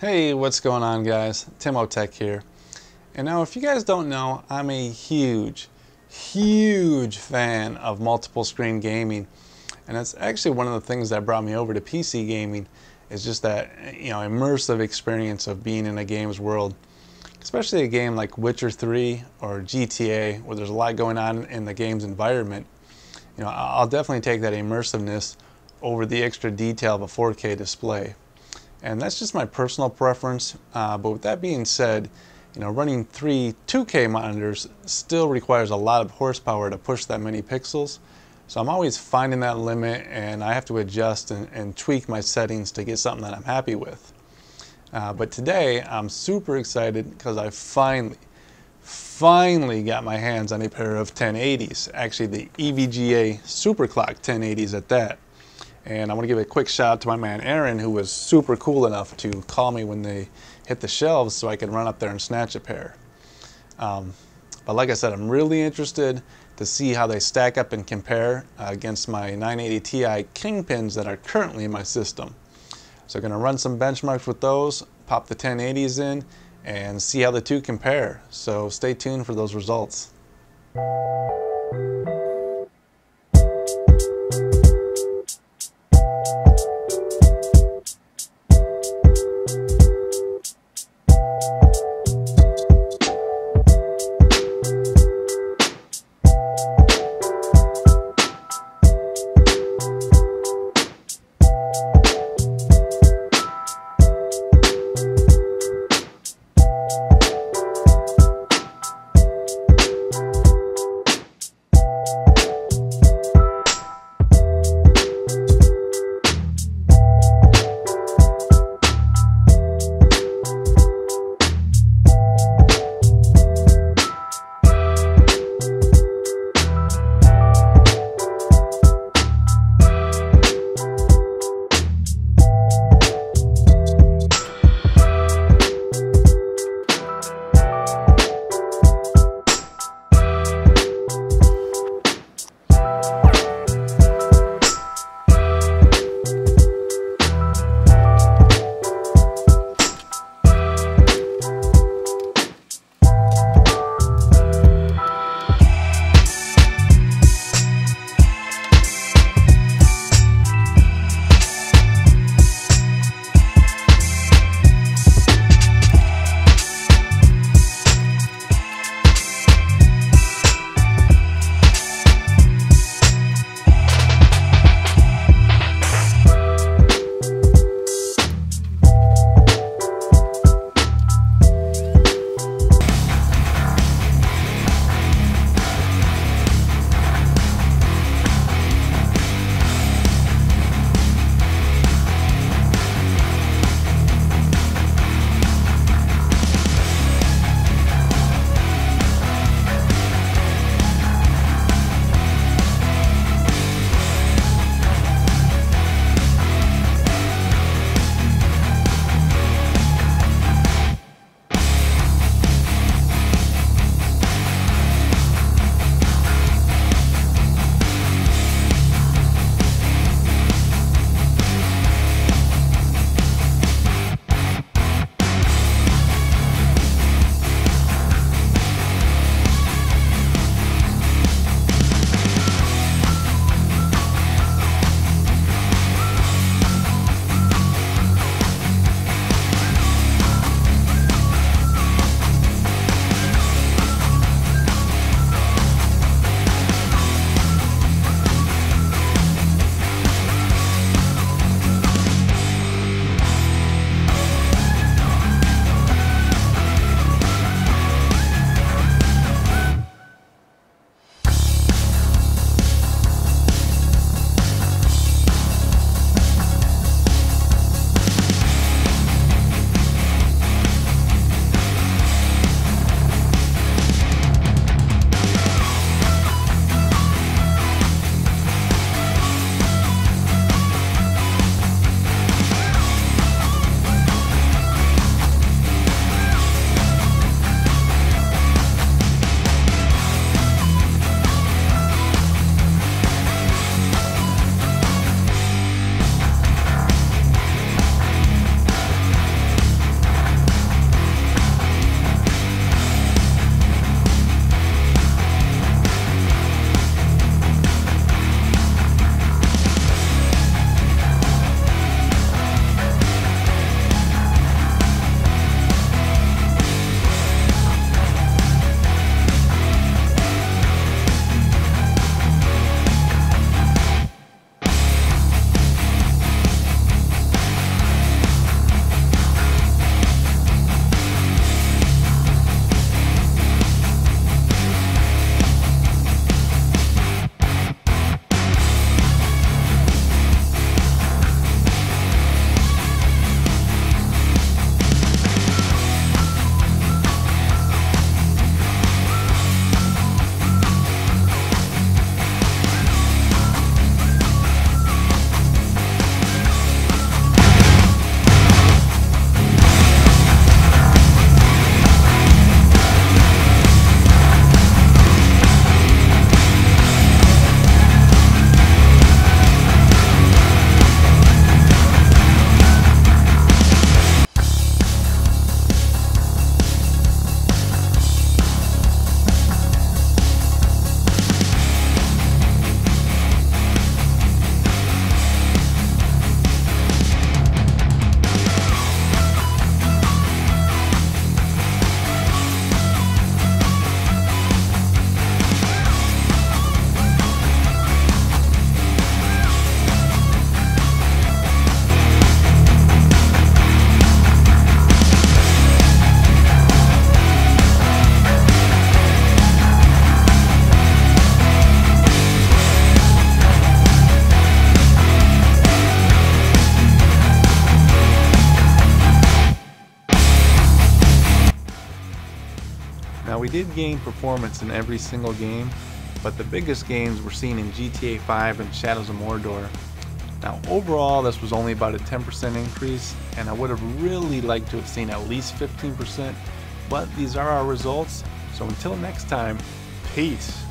Hey, what's going on, guys? TimoTech here. And now, if you guys don't know, I'm a huge fan of multiple screen gaming. And that's actually one of the things that brought me over to PC gaming, is just that, you know, immersive experience of being in a game's world. Especially a game like Witcher 3 or GTA, where there's a lot going on in the game's environment. You know, I'll definitely take that immersiveness over the extra detail of a 4K display. And that's just my personal preference, but with that being said, you know, running three 2K monitors still requires a lot of horsepower to push that many pixels. So I'm always finding that limit, and I have to adjust and tweak my settings to get something that I'm happy with. But today I'm super excited because I finally got my hands on a pair of 1080s, actually the EVGA Superclock 1080s at that. And I want to give a quick shout out to my man Aaron, who was super cool enough to call me when they hit the shelves so I could run up there and snatch a pair. But like I said, I'm really interested to see how they stack up and compare against my 980 Ti Kingpins that are currently in my system. So I'm going to run some benchmarks with those, pop the 1080s in, and see how the two compare. So stay tuned for those results. Now we did gain performance in every single game, but the biggest gains were seen in GTA 5 and Shadows of Mordor. Now overall this was only about a 10% increase, and I would have really liked to have seen at least 15%, but these are our results, so until next time, peace.